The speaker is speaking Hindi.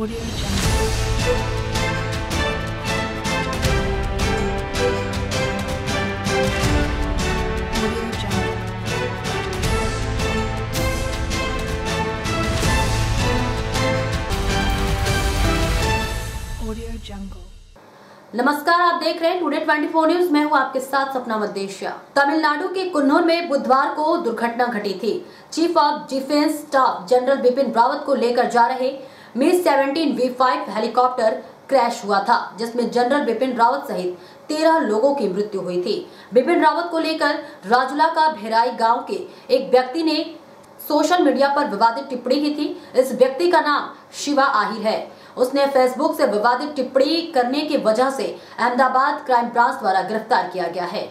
नमस्कार, आप देख रहे हैं टुडे 24 न्यूज। मैं हूं आपके साथ सपना मधेशिया। तमिलनाडु के कुन्नूर में बुधवार को दुर्घटना घटी थी। Chief of defence staff general Bipin Rawat को लेकर जा रहे मिस 17V5 हेलीकॉप्टर क्रैश हुआ था, जिसमें जनरल बिपिन रावत सहित 13 लोगों की मृत्यु हुई थी। बिपिन रावत को लेकर राजुला का भेराई गाँव के एक व्यक्ति ने सोशल मीडिया पर विवादित टिप्पणी की थी। इस व्यक्ति का नाम शिवा आहिर है। उसने फेसबुक से विवादित टिप्पणी करने की वजह से अहमदाबाद क्राइम ब्रांच द्वारा गिरफ्तार किया गया है।